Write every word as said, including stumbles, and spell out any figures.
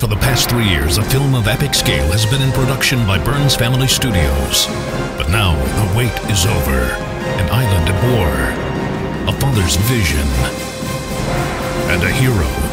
For the past three years, a film of epic scale has been in production by Burns Family Studios. But now, the wait is over. An island at war, a father's vision, and a hero